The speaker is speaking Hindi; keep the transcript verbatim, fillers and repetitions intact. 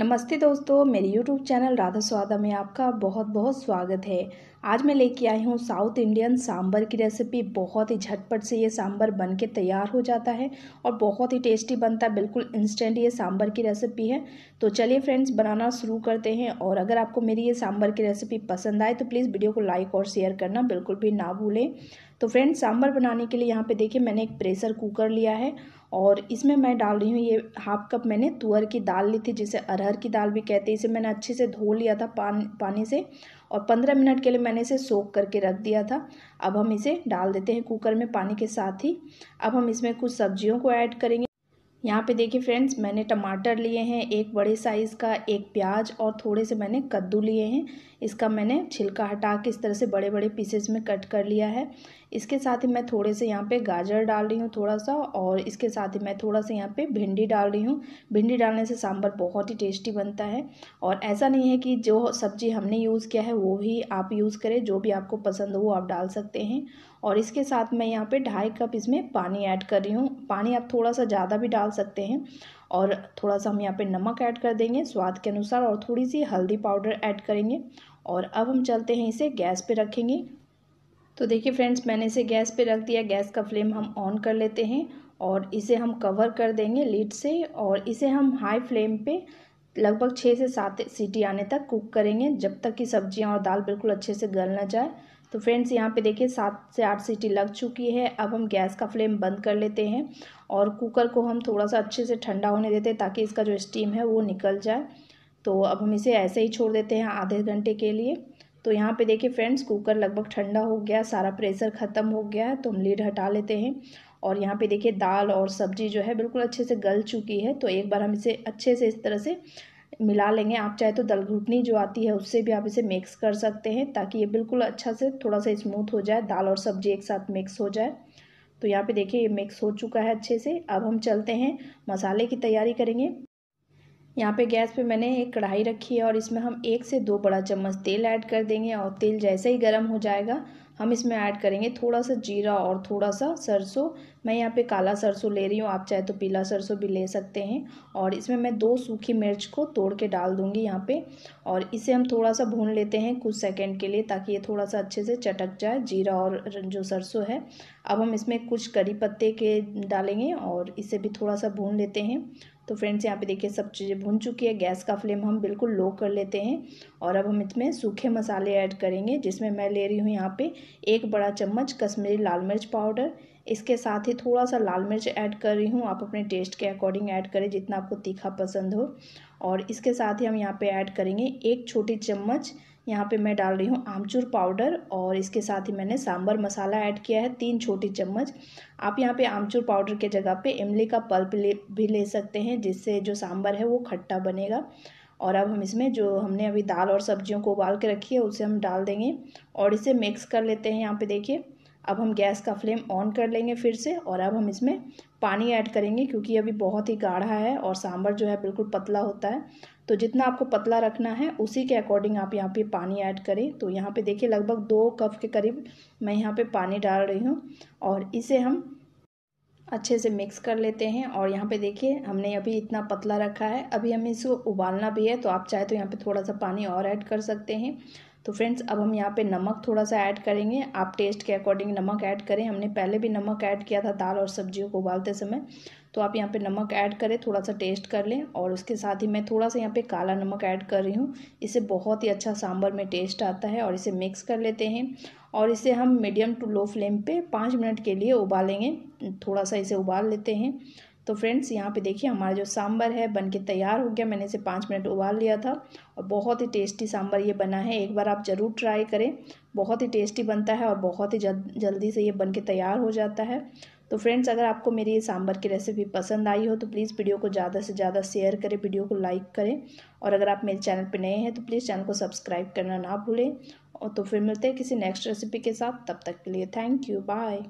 नमस्ते दोस्तों, मेरे YouTube चैनल राधा स्वाद में आपका बहुत बहुत स्वागत है। आज मैं लेके आई हूँ साउथ इंडियन सांभर की रेसिपी। बहुत ही झटपट से ये सांभर बन के तैयार हो जाता है और बहुत ही टेस्टी बनता है। बिल्कुल इंस्टेंट ये सांभर की रेसिपी है। तो चलिए फ्रेंड्स, बनाना शुरू करते हैं। और अगर आपको मेरी ये सांभर की रेसिपी पसंद आए तो प्लीज़ वीडियो को लाइक और शेयर करना बिल्कुल भी ना भूलें। तो फ्रेंड्स, सांभर बनाने के लिए यहाँ पे देखिए मैंने एक प्रेशर कुकर लिया है और इसमें मैं डाल रही हूँ ये हाफ कप मैंने तुअर की दाल ली थी, जिसे अरहर की दाल भी कहते हैं। इसे मैंने अच्छे से धो लिया था पान, पानी से और पंद्रह मिनट के लिए मैंने इसे सोक करके रख दिया था। अब हम इसे डाल देते हैं कुकर में पानी के साथ ही। अब हम इसमें कुछ सब्जियों को ऐड करेंगे। यहाँ पे देखिए फ्रेंड्स, मैंने टमाटर लिए हैं एक बड़े साइज़ का, एक प्याज और थोड़े से मैंने कद्दू लिए हैं। इसका मैंने छिलका हटा के इस तरह से बड़े बड़े पीसेस में कट कर लिया है। इसके साथ ही मैं थोड़े से यहाँ पे गाजर डाल रही हूँ थोड़ा सा, और इसके साथ ही मैं थोड़ा सा यहाँ पे भिंडी डाल रही हूँ। भिंडी डालने से सांभर बहुत ही टेस्टी बनता है। और ऐसा नहीं है कि जो सब्जी हमने यूज़ किया है वो ही आप यूज़ करें, जो भी आपको पसंद हो वो आप डाल सकते हैं। और इसके साथ मैं यहाँ पे ढाई कप इसमें पानी ऐड कर रही हूँ। पानी आप थोड़ा सा ज़्यादा भी डाल सकते हैं। और थोड़ा सा हम यहाँ पे नमक ऐड कर देंगे स्वाद के अनुसार, और थोड़ी सी हल्दी पाउडर ऐड करेंगे। और अब हम चलते हैं, इसे गैस पे रखेंगे। तो देखिए फ्रेंड्स, मैंने इसे गैस पे रख दिया। गैस का फ्लेम हम ऑन कर लेते हैं और इसे हम कवर कर देंगे लीड से। और इसे हम हाई फ्लेम पे लगभग छः से सात सीटी आने तक कुक करेंगे, जब तक कि सब्जियाँ और दाल बिल्कुल अच्छे से गल ना जाए। तो फ्रेंड्स, यहाँ पे देखिए सात से आठ सीटी लग चुकी है। अब हम गैस का फ्लेम बंद कर लेते हैं और कुकर को हम थोड़ा सा अच्छे से ठंडा होने देते हैं, ताकि इसका जो स्टीम है वो निकल जाए। तो अब हम इसे ऐसे ही छोड़ देते हैं आधे घंटे के लिए। तो यहाँ पे देखिए फ्रेंड्स, कुकर लगभग ठंडा हो गया, सारा प्रेशर ख़त्म हो गया है। तो हम लीड हटा लेते हैं और यहाँ पे देखिए दाल और सब्जी जो है बिल्कुल अच्छे से गल चुकी है। तो एक बार हम इसे अच्छे से इस तरह से मिला लेंगे। आप चाहे तो दल घुटनी जो आती है उससे भी आप इसे मिक्स कर सकते हैं, ताकि ये बिल्कुल अच्छा से थोड़ा सा स्मूथ हो जाए, दाल और सब्जी एक साथ मिक्स हो जाए। तो यहाँ पे देखिए ये मिक्स हो चुका है अच्छे से। अब हम चलते हैं मसाले की तैयारी करेंगे। यहाँ पे गैस पे मैंने एक कढ़ाई रखी है और इसमें हम एक से दो बड़ा चम्मच तेल ऐड कर देंगे। और तेल जैसे ही गर्म हो जाएगा हम इसमें ऐड करेंगे थोड़ा सा जीरा और थोड़ा सा सरसों। मैं यहाँ पे काला सरसों ले रही हूँ, आप चाहे तो पीला सरसों भी ले सकते हैं। और इसमें मैं दो सूखी मिर्च को तोड़ के डाल दूँगी यहाँ पे। और इसे हम थोड़ा सा भून लेते हैं कुछ सेकंड के लिए, ताकि ये थोड़ा सा अच्छे से चटक जाए जीरा और जो सरसों है। अब हम इसमें कुछ करी पत्ते के डालेंगे और इसे भी थोड़ा सा भून लेते हैं। तो फ्रेंड्स, यहाँ पे देखिए सब चीज़ें भुन चुकी है। गैस का फ्लेम हम बिल्कुल लो कर लेते हैं। और अब हम इसमें सूखे मसाले ऐड करेंगे, जिसमें मैं ले रही हूँ यहाँ पे एक बड़ा चम्मच कश्मीरी लाल मिर्च पाउडर। इसके साथ ही थोड़ा सा लाल मिर्च ऐड कर रही हूँ, आप अपने टेस्ट के अकॉर्डिंग ऐड करें जितना आपको तीखा पसंद हो। और इसके साथ ही हम यहाँ पे ऐड करेंगे एक छोटी चम्मच, यहाँ पे मैं डाल रही हूँ आमचूर पाउडर। और इसके साथ ही मैंने सांभर मसाला ऐड किया है तीन छोटी चम्मच। आप यहाँ पे आमचूर पाउडर के जगह पे इमली का पल्प ले भी ले सकते हैं, जिससे जो सांभर है वो खट्टा बनेगा। और अब हम इसमें जो हमने अभी दाल और सब्जियों को उबाल के रखी है उसे हम डाल देंगे और इसे मिक्स कर लेते हैं। यहाँ पर देखिए अब हम गैस का फ्लेम ऑन कर लेंगे फिर से। और अब हम इसमें पानी ऐड करेंगे, क्योंकि अभी बहुत ही गाढ़ा है और सांभर जो है बिल्कुल पतला होता है। तो जितना आपको पतला रखना है उसी के अकॉर्डिंग आप यहाँ पे पानी ऐड करें। तो यहाँ पे देखिए लगभग दो कप के करीब मैं यहाँ पे पानी डाल रही हूँ और इसे हम अच्छे से मिक्स कर लेते हैं। और यहाँ पे देखिए हमने अभी इतना पतला रखा है, अभी हमें इसको उबालना भी है। तो आप चाहे तो यहाँ पे थोड़ा सा पानी और ऐड कर सकते हैं। तो फ्रेंड्स, अब हम यहाँ पे नमक थोड़ा सा ऐड करेंगे, आप टेस्ट के अकॉर्डिंग नमक ऐड करें। हमने पहले भी नमक ऐड किया था दाल और सब्जियों को उबालते समय, तो आप यहाँ पे नमक ऐड करें, थोड़ा सा टेस्ट कर लें। और उसके साथ ही मैं थोड़ा सा यहाँ पे काला नमक ऐड कर रही हूँ, इससे बहुत ही अच्छा सांभर में टेस्ट आता है। और इसे मिक्स कर लेते हैं और इसे हम मीडियम टू लो फ्लेम पे पाँच मिनट के लिए उबालेंगे। थोड़ा सा इसे उबाल लेते हैं। तो फ्रेंड्स, यहाँ पे देखिए हमारा जो सांभर है बनके तैयार हो गया। मैंने इसे पाँच मिनट उबाल लिया था और बहुत ही टेस्टी सांभर ये बना है। एक बार आप ज़रूर ट्राई करें, बहुत ही टेस्टी बनता है और बहुत ही जल्दी से ये बनके तैयार हो जाता है। तो फ्रेंड्स, अगर आपको मेरी ये सांभर की रेसिपी पसंद आई हो तो प्लीज़ वीडियो को ज़्यादा से ज़्यादा शेयर करें, वीडियो को लाइक करें। और अगर आप मेरे चैनल पर नए हैं तो प्लीज़ चैनल को सब्सक्राइब करना ना भूलें। और तो फिर मिलते हैं किसी नेक्स्ट रेसिपी के साथ, तब तक के लिए थैंक यू, बाय।